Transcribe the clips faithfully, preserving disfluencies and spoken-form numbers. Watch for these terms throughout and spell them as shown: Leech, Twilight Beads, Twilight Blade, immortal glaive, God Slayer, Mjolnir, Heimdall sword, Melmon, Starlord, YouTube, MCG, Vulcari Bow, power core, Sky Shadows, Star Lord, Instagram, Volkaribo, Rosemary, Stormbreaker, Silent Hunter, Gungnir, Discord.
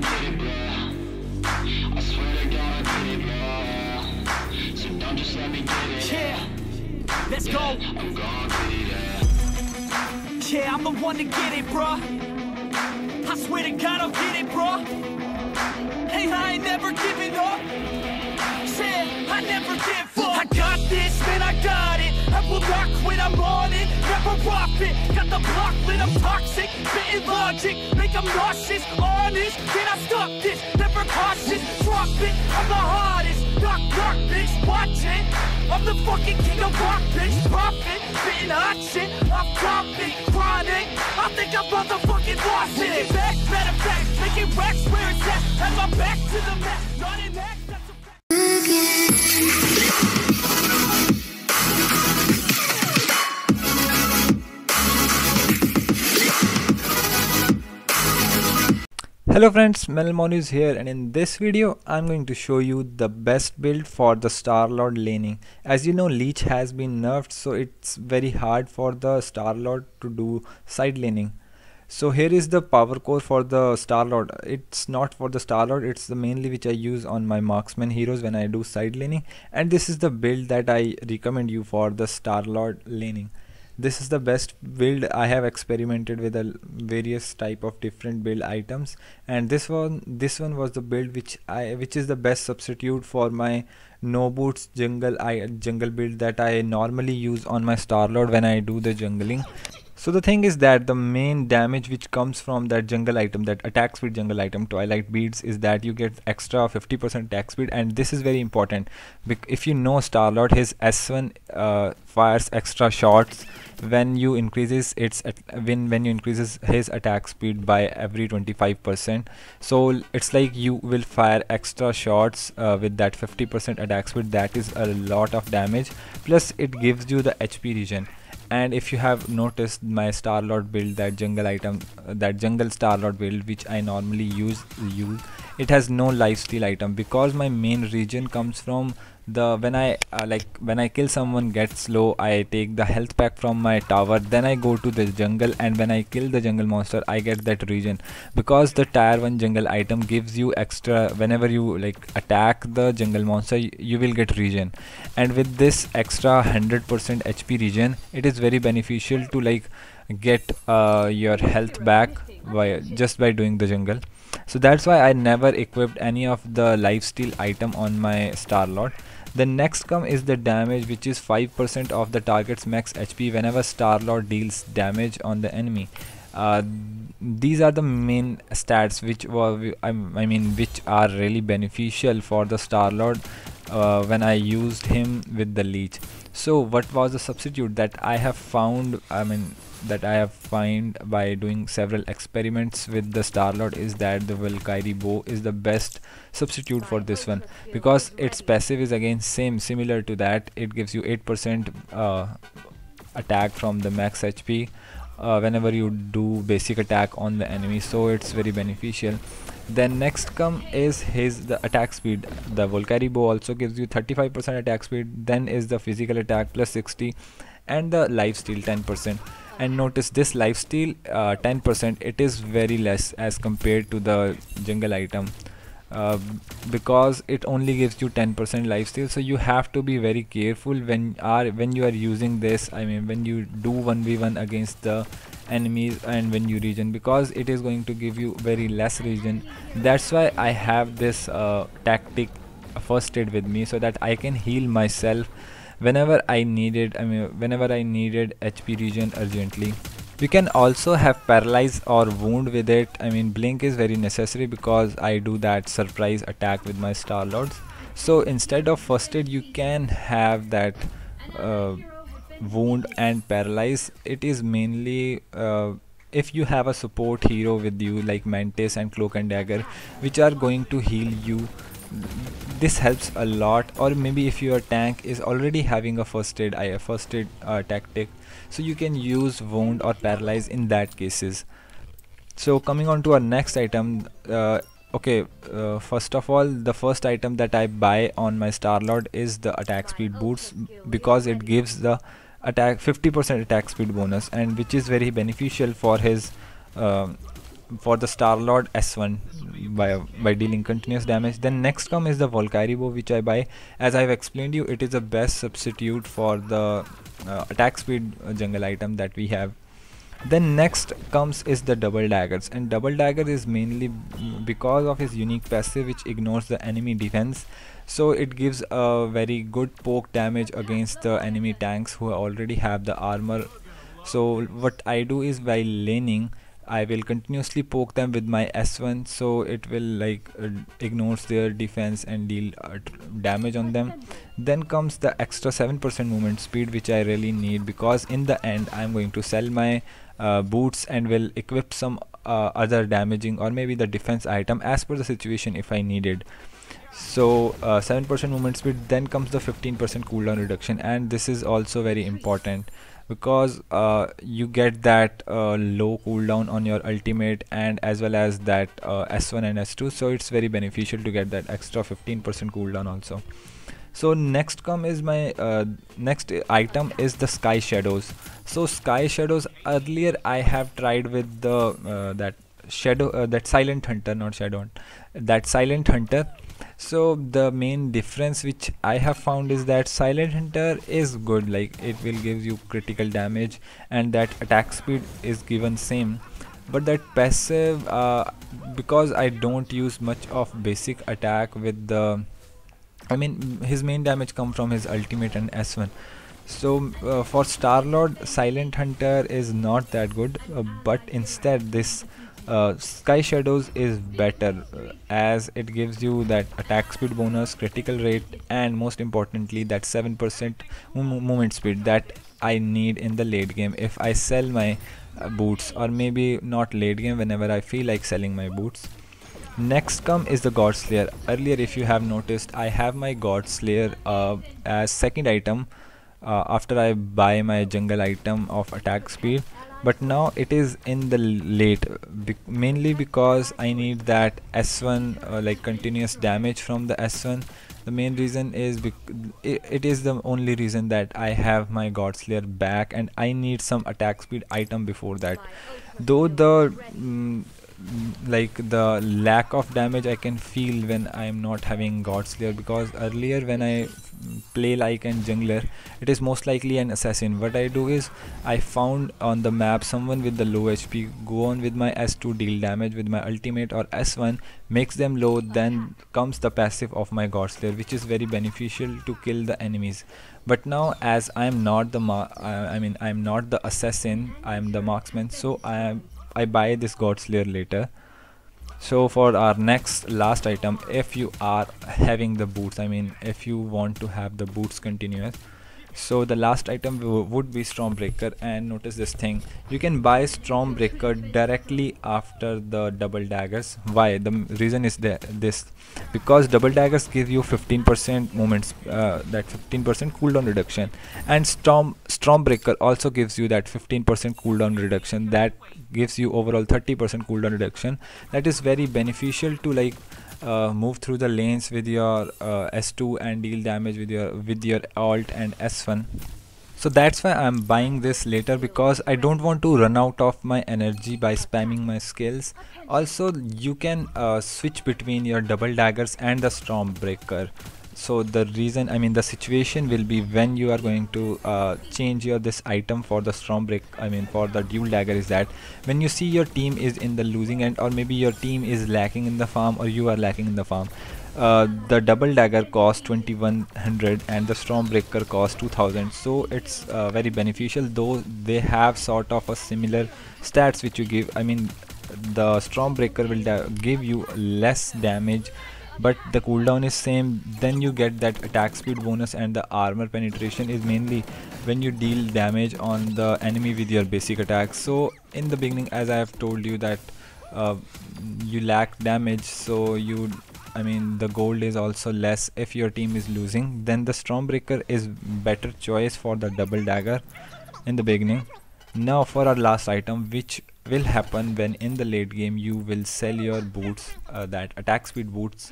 Let's go. I'm gonna get it. Yeah, I'm the one to get it, bruh. I swear to God, I'll get it, bruh. Hey, I ain't never giving up. Yeah, I never give up. I got this, man, I got it. I will not quit, I'm on it. Never rock it. Got the block lit, I'm toxic. Spitting logic, make them nauseous. Honest, can I stop this? Never cautious, drop it. I'm the hardest. Knock, knock, bitch, watch it. I'm the fucking king of rock, bitch. Profit, spitting hot shit. I'm dropping, chronic. I think I'm motherfucking lost it. Making back, better back, making racks where it's at. Have my back to the mat, not in act, that's a fact. Hello friends, Melmon is here, and in this video I'm going to show you the best build for the Star Lord laning. As you know, Leech has been nerfed, so it's very hard for the Star Lord to do side laning. So here is the power core for the Star Lord. It's not for the Star Lord, it's the mainly which I use on my marksman heroes when I do side laning, and this is the build that I recommend you for the Star Lord laning. This is the best build. I have experimented with a various type of different build items, and this one this one was the build which I which is the best substitute for my no boots jungle I jungle build that I normally use on my Star Lord when I do the jungling. So the thing is that the main damage which comes from that jungle item, that attack speed jungle item, Twilight Beads, is that you get extra fifty percent attack speed, and this is very important. If you know Star Lord, his S one uh, fires extra shots when you increases its when when you increases his attack speed by every twenty-five percent. So it's like you will fire extra shots uh, with that fifty percent attack speed. That is a lot of damage. Plus it gives you the H P regen. And if you have noticed my Star Lord build, that jungle item, uh, that jungle Star Lord build which I normally use, use it has no lifesteal item, because my main regen comes from the when I uh, like when I kill someone gets low, I take the health pack from my tower, then I go to the jungle, and when I kill the jungle monster I get that regen, because the tier one jungle item gives you extra whenever you like attack the jungle monster, you will get regen, and with this extra one hundred percent H P regen it is very beneficial to like get uh, your health back by just by doing the jungle. So that's why I never equipped any of the lifesteal item on my Star Lord. The next come is the damage, which is five percent of the target's max H P whenever Star Lord deals damage on the enemy. Uh, these are the main stats which were I mean which are really beneficial for the Star Lord uh, when I used him with the Leech. So what was the substitute that I have found? I mean. that I have find by doing several experiments with the Star Lord is that the Vulcari Bow is the best substitute for this one, because its passive is again same similar to that. It gives you eight percent uh, attack from the max H P uh, whenever you do basic attack on the enemy, so it's very beneficial. Then next come is his the attack speed. The Volkaribo Bow also gives you thirty-five percent attack speed, then is the physical attack plus sixty and the lifesteal ten percent. And notice this lifesteal uh, ten percent, it is very less as compared to the jungle item uh, because it only gives you ten percent lifesteal, so you have to be very careful when are when you are using this. I mean when you do one v one against the enemies and when you regen, because it is going to give you very less regen. That's why I have this uh, tactic first aid with me, so that I can heal myself whenever I needed I mean whenever I needed H P regen urgently. You can also have paralyze or wound with it. I mean blink is very necessary because I do that surprise attack with my Star Lords, so instead of first aid you can have that uh, wound and paralyze. It is mainly uh, if you have a support hero with you like Mantis and Cloak and Dagger which are going to heal you, this helps a lot. Or maybe if your tank is already having a first aid I first aid uh, tactic, so you can use wound or paralyze in that cases. So coming on to our next item, uh, okay uh, first of all the first item that I buy on my Star Lord is the attack speed boots, because it gives the attack fifty percent attack speed bonus, and which is very beneficial for his um, for the Star Lord S one by by dealing continuous damage. Then next come is the Volkaribo bow, which I buy. As I've explained you, it is the best substitute for the uh, attack speed jungle item that we have. Then next comes is the double daggers, and double dagger is mainly because of his unique passive which ignores the enemy defense, so it gives a very good poke damage against the enemy tanks who already have the armor. So what I do is, by laning, I will continuously poke them with my S one, so it will like uh, ignores their defense and deal uh, damage on them. Then comes the extra seven percent movement speed, which I really need, because in the end I'm going to sell my uh, boots and will equip some uh, other damaging or maybe the defense item as per the situation if I needed. So uh, seven percent movement speed. Then comes the fifteen percent cooldown reduction, and this is also very important because uh, you get that uh, low cooldown on your ultimate and as well as that uh, S one and S two, so it's very beneficial to get that extra fifteen percent cooldown also. So next come is my uh, next item is the Sky Shadows. So Sky Shadows, earlier I have tried with the uh, that shadow uh, that Silent Hunter, not Shadow that Silent Hunter. So the main difference which I have found is that Silent Hunter is good, like it will give you critical damage and that attack speed is given same, but that passive, uh, because I don't use much of basic attack with the, I mean his main damage comes from his ultimate and S one. So uh, for Star Lord, Silent Hunter is not that good, uh, but instead this Uh, Sky Shadows is better, uh, as it gives you that attack speed bonus, critical rate, and most importantly that seven percent movement speed that I need in the late game if I sell my uh, boots, or maybe not late game, whenever I feel like selling my boots. Next come is the God Slayer. Earlier, if you have noticed, I have my God Slayer uh, as second item uh, after I buy my jungle item of attack speed. But now it is in the late, be mainly because I need that S one uh, like continuous damage from the S one. The main reason is bec it, it is the only reason that I have my God Slayer back, and I need some attack speed item before that. Though the mm, like the lack of damage I can feel when I am not having God Slayer, because earlier when I play like an jungler, it is most likely an assassin. What I do is, I found on the map someone with the low H P, go on with my S two, deal damage with my ultimate or S one, makes them low, then comes the passive of my God Slayer, which is very beneficial to kill the enemies. But now, as I am not the ma I mean I am not the assassin, I am the marksman, so I am I buy this God Slayer later. So for our next last item, if you are having the boots, I mean if you want to have the boots continuous, so the last item would be Stormbreaker. And notice this thing, you can buy Stormbreaker directly after the double daggers. Why? The reason is this, because double daggers give you fifteen percent movements, uh, that fifteen percent cooldown reduction, and Storm Stormbreaker also gives you that fifteen percent cooldown reduction that gives you overall thirty percent cooldown reduction. That is very beneficial to like Uh, move through the lanes with your uh, S two and deal damage with your with your alt and S one. So that's why I'm buying this later, because I don't want to run out of my energy by spamming my skills. Also, you can uh, switch between your double daggers and the Stormbreaker. So the reason, I mean the situation will be when you are going to uh, change your this item for the Stormbreaker, I mean for the dual dagger, is that when you see your team is in the losing end, or maybe your team is lacking in the farm, or you are lacking in the farm. Uh, the double dagger costs twenty-one hundred and the Stormbreaker costs two thousand, so it's uh, very beneficial, though they have sort of a similar stats which you give. I mean the Stormbreaker will give you less damage, but the cooldown is same. Then you get that attack speed bonus, and the armor penetration is mainly when you deal damage on the enemy with your basic attack. So in the beginning, as I have told you that uh, you lack damage, so you, I mean the gold is also less if your team is losing. Then the Stormbreaker is better choice for the double dagger in the beginning. Now for our last item, which will happen when in the late game you will sell your boots, uh, that attack speed boots,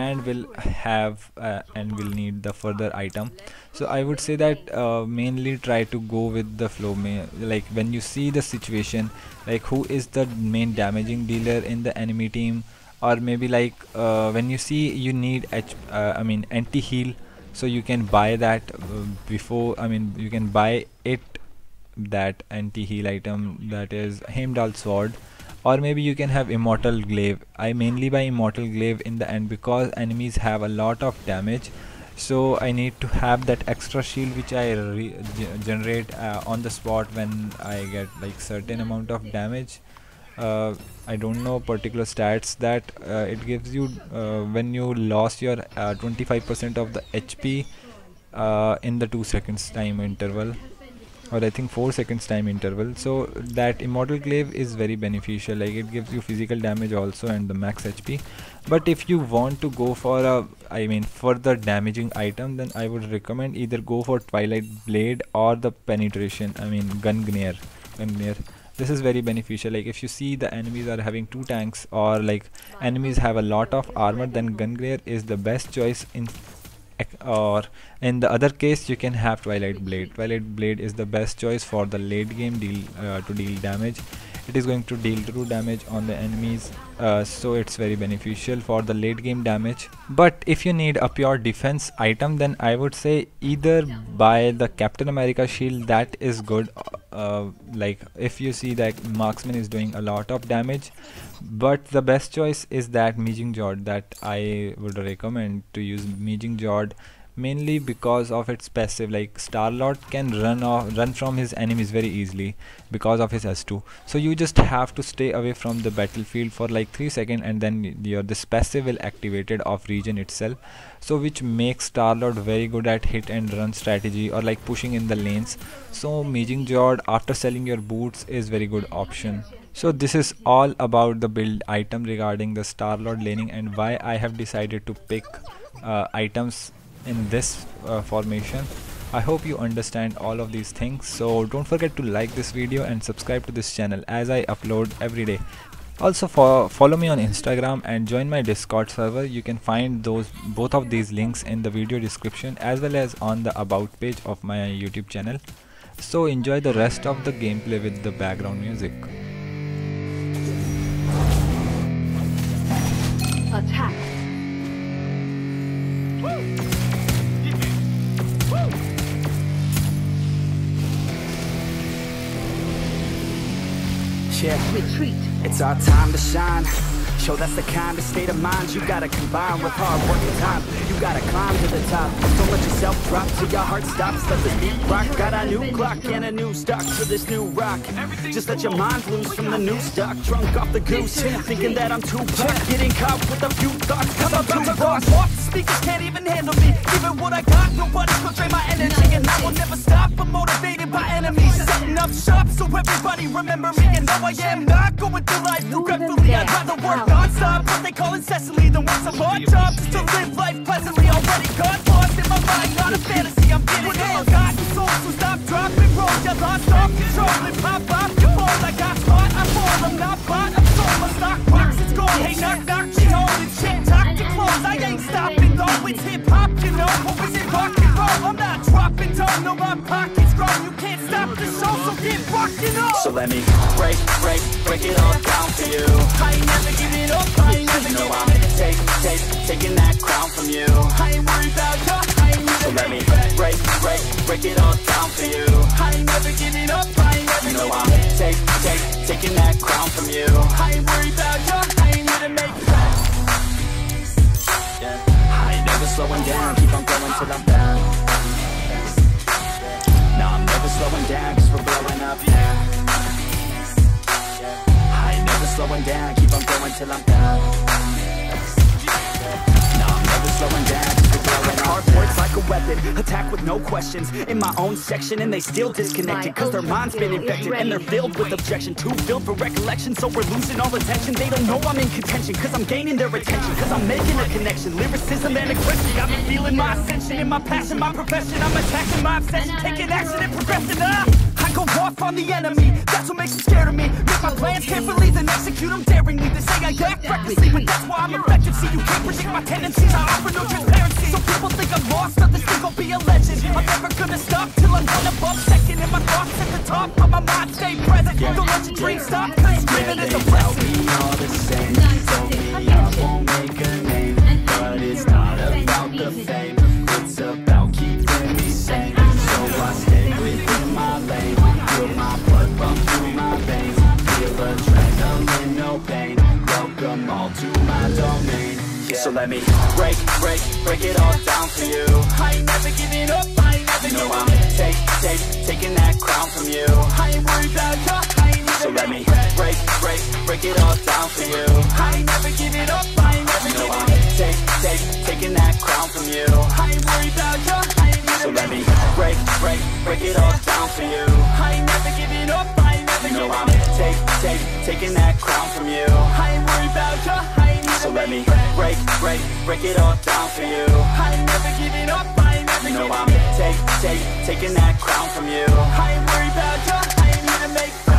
and will have uh, and will need the further item. So I would say that uh, mainly try to go with the flow, like when you see the situation, like who is the main damaging dealer in the enemy team, or maybe like uh, when you see you need H uh, I mean anti-heal, so you can buy that before, I mean you can buy it, that anti-heal item, that is Heimdall sword. Or maybe you can have immortal glaive. I mainly buy immortal glaive in the end because enemies have a lot of damage, so I need to have that extra shield which I re generate uh, on the spot when I get like certain amount of damage. uh, I don't know particular stats that uh, it gives you uh, when you lost your twenty-five percent uh, of the H P uh, in the two seconds time interval, or I think four seconds time interval. So that immortal glaive is very beneficial, like it gives you physical damage also and the max H P. But if you want to go for a, I mean further damaging item, then I would recommend either go for Twilight Blade or the penetration, I mean Gungnir. Gungnir. This is very beneficial, like if you see the enemies are having two tanks or like enemies have a lot of armor, then Gungnir is the best choice. In or in the other case you can have Twilight Blade. Twilight Blade is the best choice for the late game deal uh, to deal damage. It is going to deal true damage on the enemies, uh, so it's very beneficial for the late game damage. But if you need a pure defense item, then I would say either buy the Captain America shield, that is good. Uh, like if you see that marksman is doing a lot of damage, but the best choice is that Mjolnir sword, that I would recommend to use Mjolnir sword, mainly because of its passive. Like Star Lord can run off, run from his enemies very easily because of his S two. So you just have to stay away from the battlefield for like three seconds, and then your this passive will activated off region itself. So which makes Star Lord very good at hit and run strategy or like pushing in the lanes. So Mjolnir sword after selling your boots is very good option. So this is all about the build item regarding the Star Lord laning and why I have decided to pick uh, items in this uh, formation. I hope you understand all of these things, so don't forget to like this video and subscribe to this channel as I upload every day. Also fo follow me on Instagram and join my Discord server. You can find those both of these links in the video description as well as on the about page of my YouTube channel. So enjoy the rest of the gameplay with the background music. Attack. Yeah. Retreat. It's our time to shine. Show that's the kind of state of mind you gotta combine with hard work and time. You gotta climb to the top. Don't let yourself drop till your heart stops. Let this beat rock. Got a new clock and a new stock for this new rock. Just let your mind loose from the new stock. Drunk off the goose, thinking that I'm too pop. Getting caught with a few thoughts. Cause I'm too lost. Off the speakers can't even handle me. Giving what I got, nobody can drain my energy. And I will never stop. I'm motivated by enemies. Setting up shop so everybody remember me. And now I am not going through life regretfully. I'd rather work non-stop, what they call incessantly. Then once I'm hard job, just to live life pleasantly. Already got lost in my mind, not a fantasy. I'm getting ill, got the soul, so stop, drop and roll. You lost all control and pop off your ball. I got caught, I fall, I'm not bought, I'm sold. My stock box, it's gold. Hey, knock, knock, she holding shit, talk to close. I ain't stopping though, it's hip-hop, you know. Hope it's in rock and roll, I'm not dropping down. No, my pocket's grown, you can't stop the show, so get rockin' on. So let me break, break, break it all down for you. I ain't never give it up, I ain't never give it up. Take, take, taking that crown from you. I ain't worried about your, I ain't never. So let me break, break, break it all down for you. I ain't never give it up, I ain't never give it up. Take, take, taking that crown from you. I ain't worried about your, I ain't never make it back. I ain't never slowing down, keep on going till I'm down. Nah, I'm never slowing down, cause we're blowing up now. Slowing down, keep on going till I'm down. No, I'm never slowing down. Hard words like a weapon, attack with no questions. In my own section and they still disconnected, cause their mind's been infected and they're filled with objection. Too filled for recollection, so we're losing all attention. They don't know I'm in contention, cause I'm gaining their attention. Cause I'm making a connection, lyricism and aggression. I've been feeling my ascension in my passion, my profession. I'm attacking my obsession, taking action and progressing up. I go off on the enemy, that's what makes them scared of me. Make my plans carefully, then execute them daringly. They say I act recklessly, but that's why I'm effective. See, you can't predict my tendencies, I offer no transparency. So people think I'm lost, others think I'll be a legend. I'm never gonna stop till I'm one above second. And my thoughts at the top, but my mind stay present. Don't let your dreams stop, cause it's living as a blessing. Don't be all the same, don't be all the same. all to my domain. Yeah. So let me break, break, break it all down for you. I ain't never giving up, I ain't never giving up. You know I'm take, take, taking that crown from you. I ain't worried about you, I ain't never. So let me break, break, break it all down for you. I ain't never giving up, I ain't never giving up. You know I'm take, take, taking that crown from you. I ain't worried about you, I ain't never. So let me break, break, break it all down for you. I ain't never giving up, I ain't never giving up. You know I'm take, take, taking that crown from you. I ain't worried about you, I ain't never. So let me break, break, break it all down for you. I ain't never giving up, I ain't never giving up. You know I'm take, take, taking that crown from you. I ain't worried about you, I ain't gonna make.